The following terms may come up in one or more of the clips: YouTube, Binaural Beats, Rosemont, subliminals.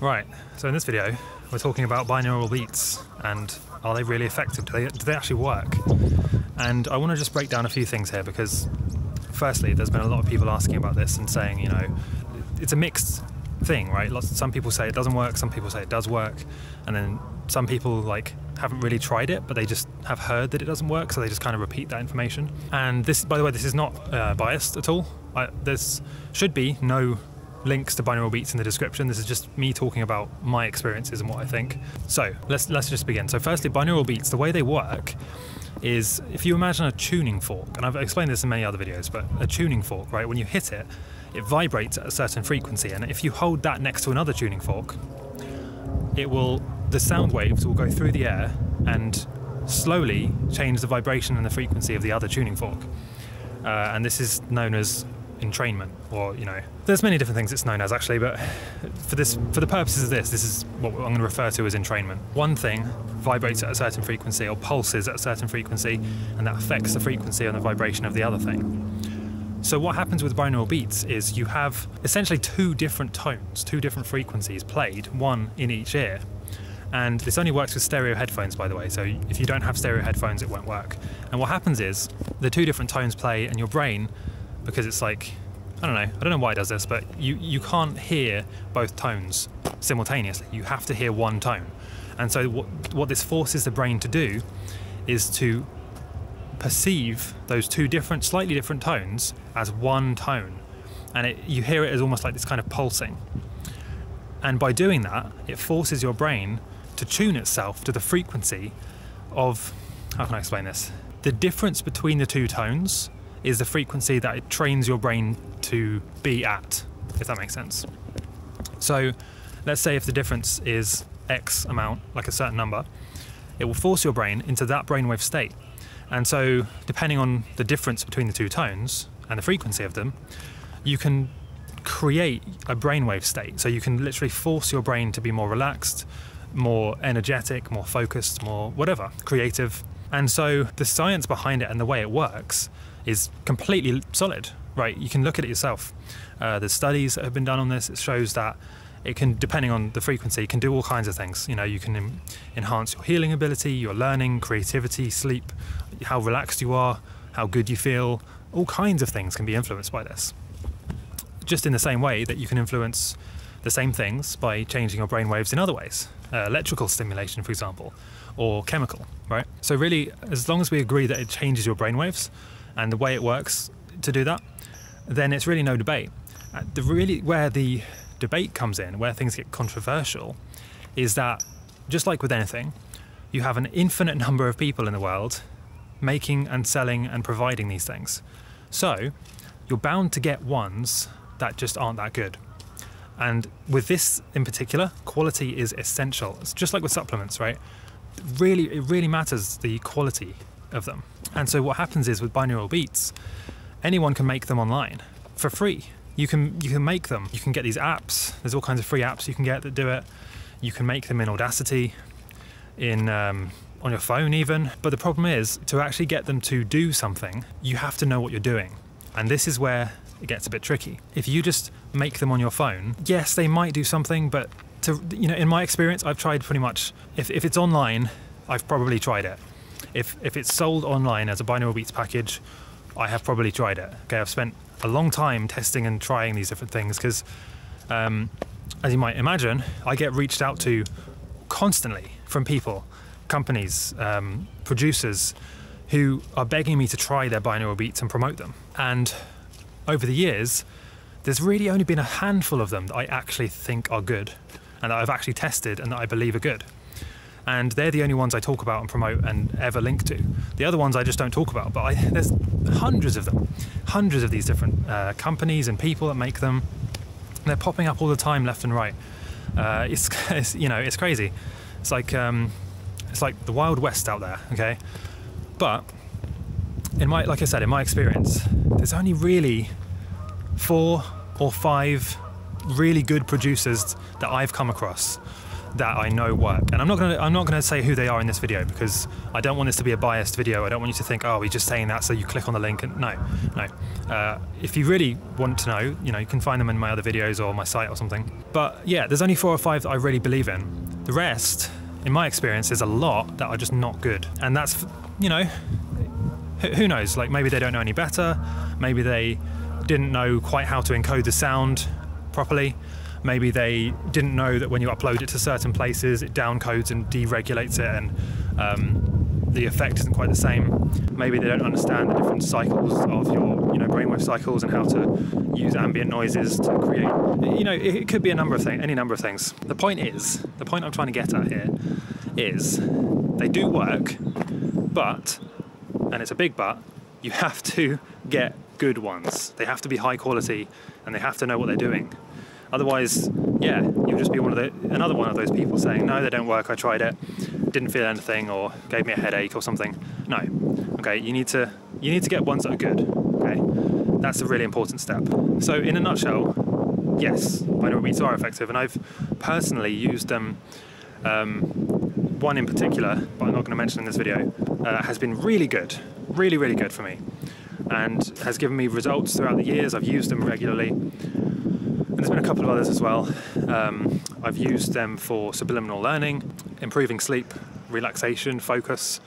Right, so in this video, we're talking about binaural beats and are they really effective? Do they actually work? And I want to just break down a few things here because, firstly, there's been a lot of people asking about this and saying, you know, it's a mixed thing, right? Some people say it doesn't work, some people say it does work, and then some people like haven't really tried it, but they just have heard that it doesn't work, so they just kind of repeat that information. And this, by the way, this is not biased at all. There should be no links to binaural beats in the description. This is just me talking about my experiences and what I think. So let's just begin. So firstly, binaural beats, the way they work is if you imagine a tuning fork, and I've explained this in many other videos, but a tuning fork, right, when you hit it, it vibrates at a certain frequency, and if you hold that next to another tuning fork, the sound waves will go through the air and slowly change the vibration and the frequency of the other tuning fork. And this is known as entrainment, or, you know, there's many different things it's known as actually, but for the purposes of this is what I'm going to refer to as entrainment. One thing vibrates at a certain frequency or pulses at a certain frequency, and that affects the frequency and the vibration of the other thing. So what happens with binaural beats is you have essentially two different tones, two different frequencies played, one in each ear. And this only works with stereo headphones, by the way, so if you don't have stereo headphones it won't work. And what happens is the two different tones play, and your brain, because it's like, I don't know why it does this, but you can't hear both tones simultaneously. You have to hear one tone. And so what this forces the brain to do is to perceive those two different, slightly different tones as one tone. And you hear it as almost like this kind of pulsing. And by doing that, it forces your brain to tune itself to the frequency of, how can I explain this? The difference between the two tones is the frequency that it trains your brain to be at, if that makes sense. So let's say if the difference is X amount, like a certain number, it will force your brain into that brainwave state. And so depending on the difference between the two tones and the frequency of them, you can create a brainwave state. So you can literally force your brain to be more relaxed, more energetic, more focused, more whatever, creative. And so the science behind it and the way it works is completely solid, right? You can look at it yourself. There's studies that have been done on this. It shows that it can, depending on the frequency, it can do all kinds of things. You know, you can enhance your healing ability, your learning, creativity, sleep, how relaxed you are, how good you feel. All kinds of things can be influenced by this. Just in the same way that you can influence the same things by changing your brainwaves in other ways. Electrical stimulation, for example, or chemical, right? So really, as long as we agree that it changes your brainwaves and the way it works to do that, then it's really no debate. Where the debate comes in, where things get controversial, is that just like with anything, you have an infinite number of people in the world making and selling and providing these things. So you're bound to get ones that just aren't that good. And with this in particular, quality is essential. It's just like with supplements, right? It really matters, the quality of them. And so what happens is with binaural beats, anyone can make them online for free. You can make them. You can get these apps. There's all kinds of free apps you can get that do it. You can make them in Audacity, in on your phone even. But the problem is, to actually get them to do something, you have to know what you're doing. And this is where it gets a bit tricky. If you just make them on your phone, yes, they might do something, but in my experience, I've tried pretty much, if it's online, I've probably tried it. If it's sold online as a binaural beats package, I have probably tried it. Okay, I've spent a long time testing and trying these different things because, as you might imagine, I get reached out to constantly from people, companies, producers, who are begging me to try their binaural beats and promote them. And over the years, there's really only been a handful of them that I actually think are good, and that I've actually tested and that I believe are good. And they're the only ones I talk about and promote and ever link to. The other ones I just don't talk about, but there's hundreds of them. Hundreds of these different companies and people that make them. They're popping up all the time, left and right. It's crazy. It's like the Wild West out there, okay? But like I said, in my experience, there's only really 4 or 5 really good producers that I've come across that I know work. And I'm not gonna say who they are in this video, because I don't want this to be a biased video. I don't want you to think, oh, we're just saying that so you click on the link. And no. If you really want to know, you can find them in my other videos or my site or something. But yeah, there's only 4 or 5 that I really believe in. The rest, in my experience, is a lot that are just not good. And that's, who knows? Like, maybe they don't know any better. Maybe they didn't know quite how to encode the sound properly. Maybe they didn't know that when you upload it to certain places, it downcodes and deregulates it, and the effect isn't quite the same. Maybe they don't understand the different cycles of your brainwave cycles and how to use ambient noises to create. It could be a number of things, any number of things. The point I'm trying to get at here is they do work, but, and it's a big but, you have to get good ones. They have to be high quality and they have to know what they're doing. Otherwise, yeah, you'll just be another one of those people saying, no, they don't work, I tried it, didn't feel anything, or gave me a headache or something. No, okay, you need to get ones that are good, okay? That's a really important step. So in a nutshell, yes, binaural beats are effective, and I've personally used them. One in particular, but I'm not gonna mention in this video, has been really good, really, really good for me, and has given me results throughout the years. I've used them regularly. And there's been a couple of others as well. I've used them for subliminal learning, improving sleep, relaxation, focus.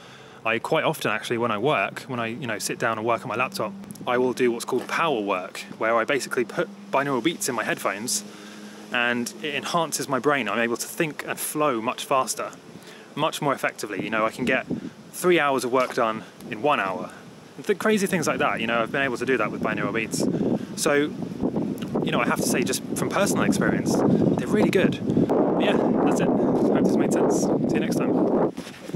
I quite often actually, when I work, when I sit down and work on my laptop, I will do what's called power work, where I basically put binaural beats in my headphones and it enhances my brain. I'm able to think and flow much faster, much more effectively. I can get 3 hours of work done in 1 hour. The crazy things like that, I've been able to do that with binaural beats. So, I have to say, just from personal experience, they're really good. But yeah, that's it. I hope this made sense. See you next time.